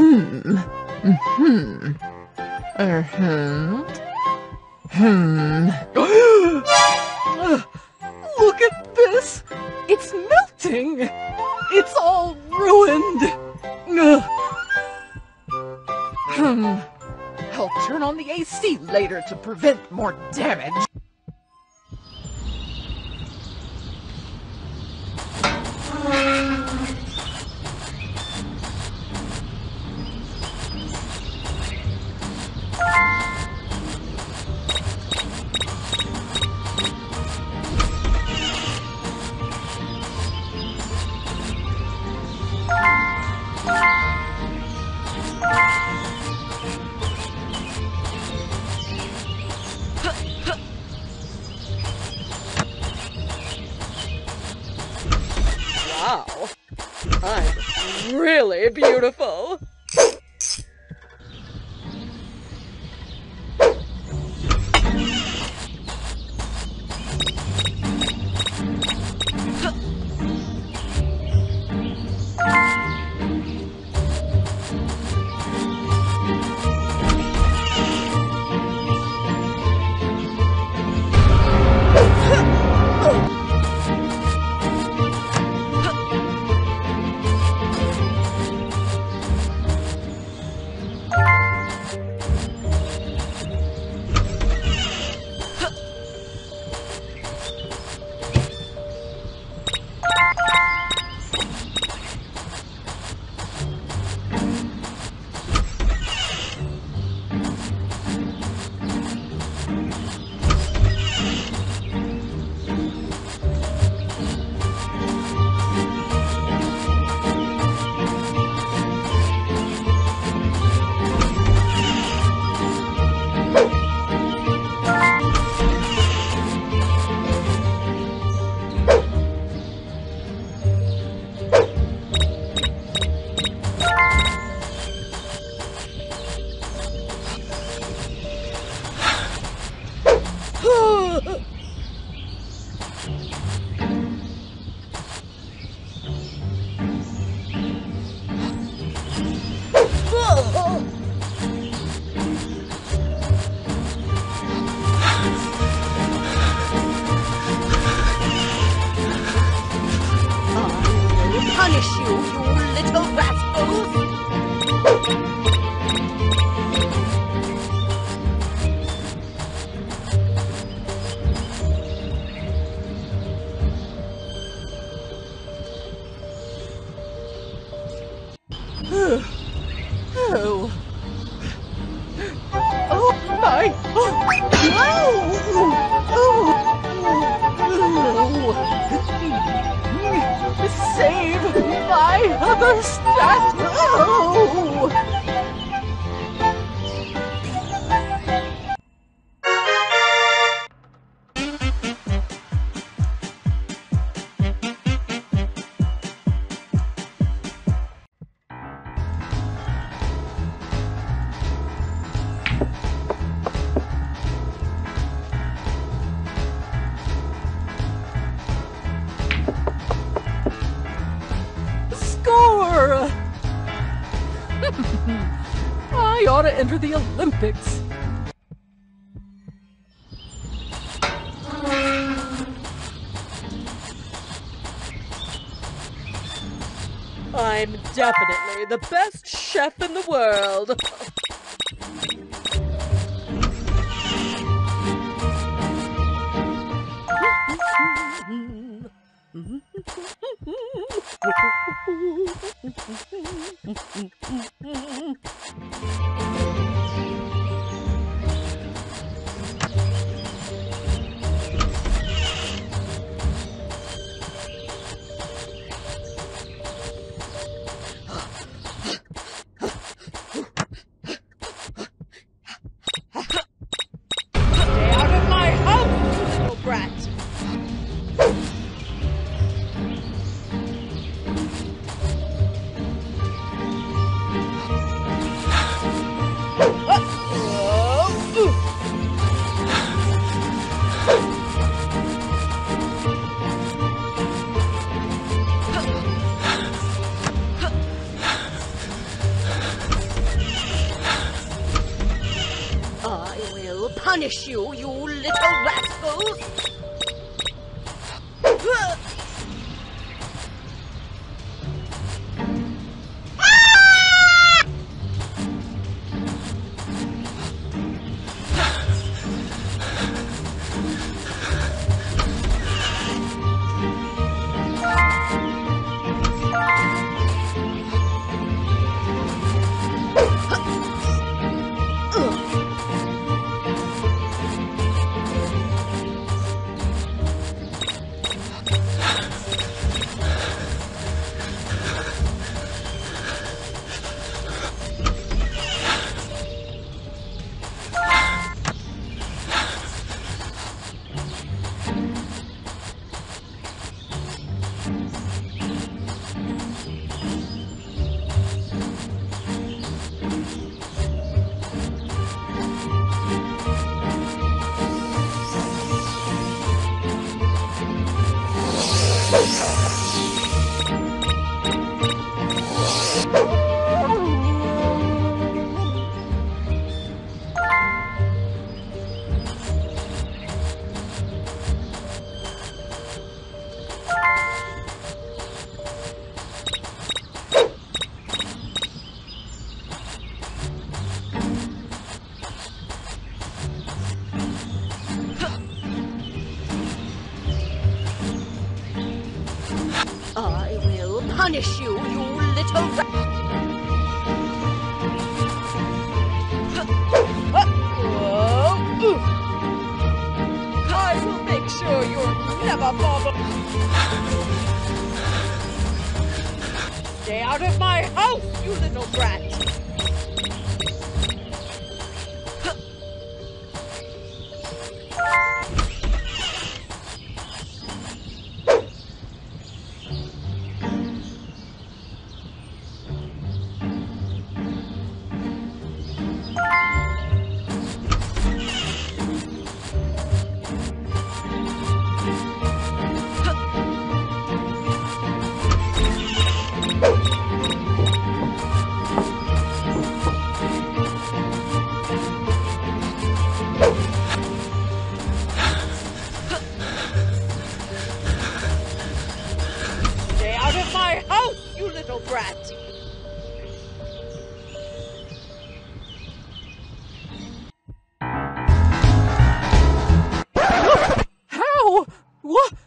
Look at this! It's melting! It's all ruined! I'll turn on the AC later to prevent more damage. Wow, I'm really beautiful. Save my other statue! Oh. I ought to enter the Olympics. I'm definitely the best chef in the world. punish you, you little rascals! Punish you, you little rat! I will make sure you're never bothered. Stay out of my house, you little brat! Brat. How? What?